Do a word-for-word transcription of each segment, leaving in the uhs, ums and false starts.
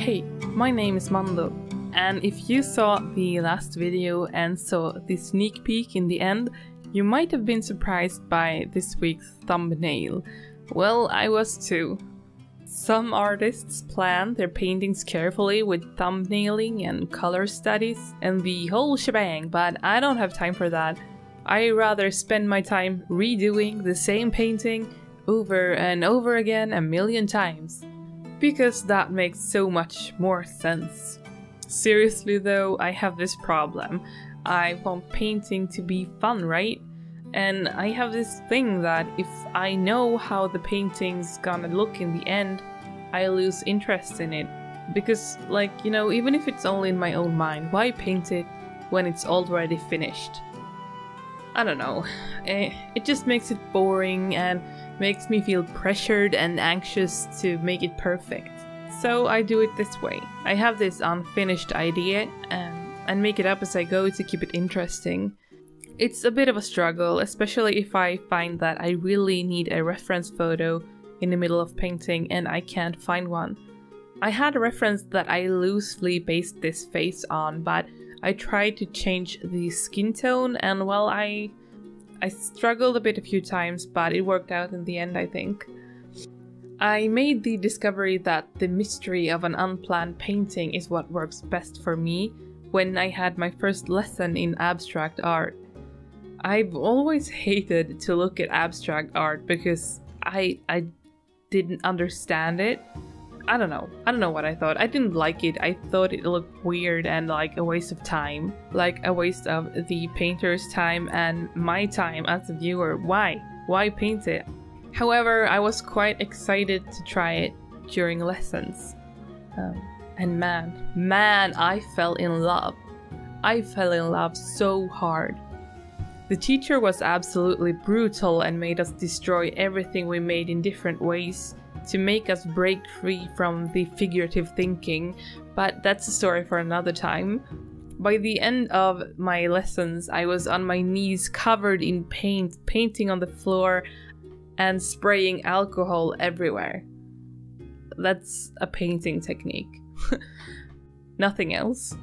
Hey, my name is Mando, and if you saw the last video and saw the sneak peek in the end, you might have been surprised by this week's thumbnail. Well, I was too. Some artists plan their paintings carefully with thumbnailing and color studies and the whole shebang, but I don't have time for that. I rather spend my time redoing the same painting over and over again a million times, because that makes so much more sense. Seriously though, I have this problem. I want painting to be fun, right? And I have this thing that if I know how the painting's gonna look in the end, I lose interest in it. Because, like, you know, even if it's only in my own mind, why paint it when it's already finished? I don't know. It just makes it boring and makes me feel pressured and anxious to make it perfect. So I do it this way. I have this unfinished idea and, and make it up as I go to keep it interesting. It's a bit of a struggle, especially if I find that I really need a reference photo in the middle of painting and I can't find one. I had a reference that I loosely based this face on, but I tried to change the skin tone and, well, I, I struggled a bit a few times, but it worked out in the end, I think. I made the discovery that the mystery of an unplanned painting is what works best for me when I had my first lesson in abstract art. I've always hated to look at abstract art because I I didn't understand it. I don't know. I don't know what I thought. I didn't like it. I thought it looked weird and like a waste of time. Like a waste of the painter's time and my time as a viewer. Why? Why paint it? However, I was quite excited to try it during lessons. Um, and man, man, I fell in love. I fell in love so hard. The teacher was absolutely brutal and made us destroy everything we made in different ways to make us break free from the figurative thinking, but that's a story for another time. By the end of my lessons, I was on my knees covered in paint, painting on the floor and spraying alcohol everywhere. That's a painting technique. Nothing else.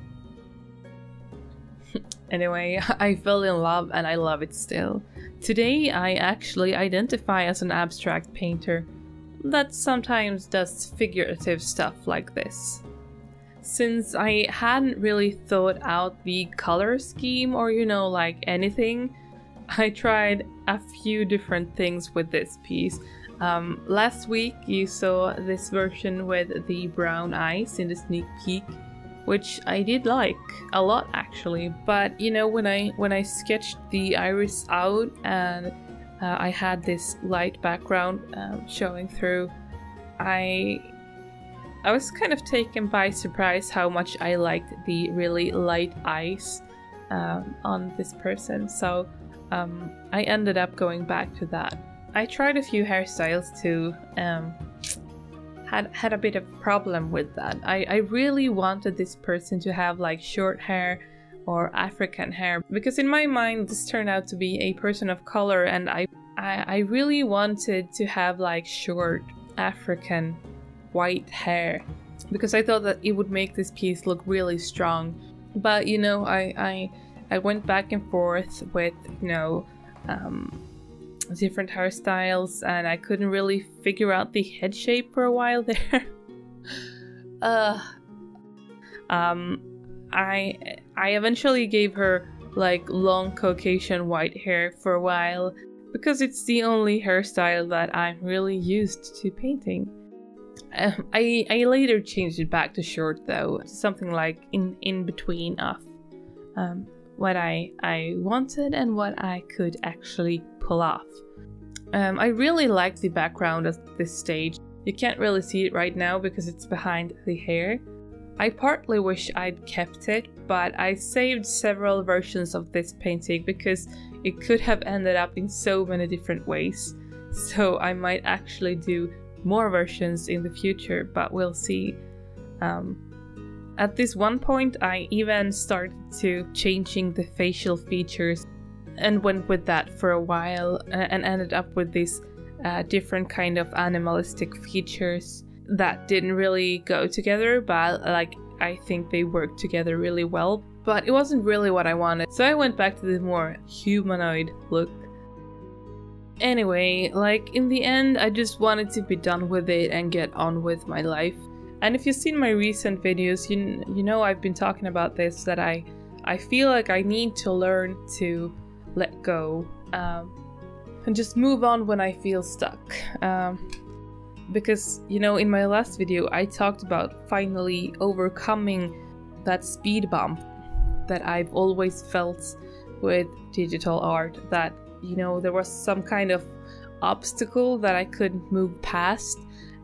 Anyway, I fell in love and I love it still. Today I actually identify as an abstract painter that sometimes does figurative stuff like this. Since I hadn't really thought out the color scheme or, you know, like anything, I tried a few different things with this piece. Um, last week you saw this version with the brown eyes in the sneak peek, which I did like a lot actually, but you know, when I when I sketched the iris out and uh, I had this light background um, showing through, I I was kind of taken by surprise how much I liked the really light eyes um, on this person, so um, I ended up going back to that. I tried a few hairstyles too. um, Had, had a bit of a problem with that. I, I really wanted this person to have like short hair or African hair, because in my mind this turned out to be a person of color, and I, I, I really wanted to have like short African white hair because I thought that it would make this piece look really strong. But you know, I, I, I went back and forth with, you know, um, different hairstyles, and I couldn't really figure out the head shape for a while there. uh, um, I I eventually gave her like long Caucasian white hair for a while because it's the only hairstyle that I'm really used to painting. Um, I I later changed it back to short though, something like in in between of um, what I I wanted and what I could actually pull off. Um, I really like the background at this stage. You can't really see it right now because it's behind the hair. I partly wish I'd kept it, but I saved several versions of this painting because it could have ended up in so many different ways. So I might actually do more versions in the future, but we'll see. Um, at this one point I even started to changing the facial features and went with that for a while and ended up with these uh, different kind of animalistic features that didn't really go together, but like I think they worked together really well. But it wasn't really what I wanted, so I went back to the more humanoid look. Anyway, like in the end I just wanted to be done with it and get on with my life. And if you've seen my recent videos, you, you know I've been talking about this, that I, I feel like I need to learn to let go um, and just move on when I feel stuck. Um, because, you know, in my last video I talked about finally overcoming that speed bump that I've always felt with digital art, that, you know, there was some kind of obstacle that I couldn't move past,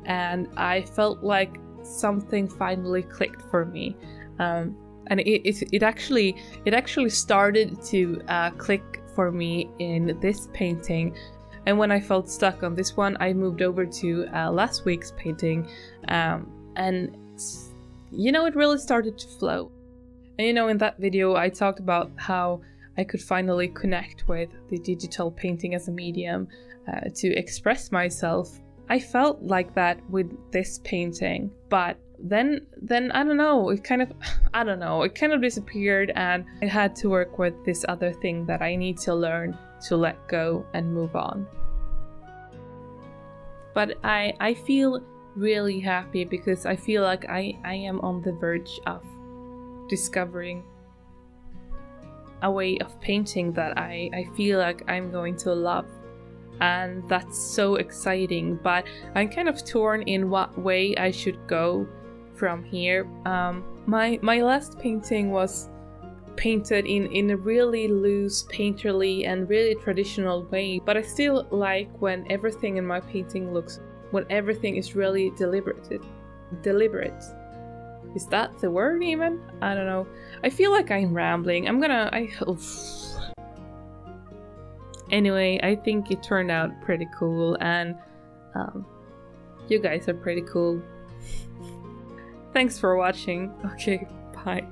and I felt like something finally clicked for me, um, and it, it, it actually it actually started to uh, click for me in this painting. And when I felt stuck on this one, I moved over to uh, last week's painting, um, and you know, it really started to flow. And you know, in that video I talked about how I could finally connect with the digital painting as a medium uh, to express myself. I felt like that with this painting, but then then I don't know, it kind of I don't know, it kind of disappeared, and I had to work with this other thing that I need to learn to let go and move on. But I I feel really happy because I feel like I, I am on the verge of discovering a way of painting that I, I feel like I'm going to love. And that's so exciting, but I'm kind of torn in what way I should go from here. Um, my, my last painting was painted in, in a really loose, painterly and really traditional way, but I still like when everything in my painting looks, when everything is really deliberate. Deliberate. Is that the word even? I don't know. I feel like I'm rambling. I'm gonna... I... Oof. Anyway, I think it turned out pretty cool, and um, you guys are pretty cool. Thanks for watching. Okay, bye.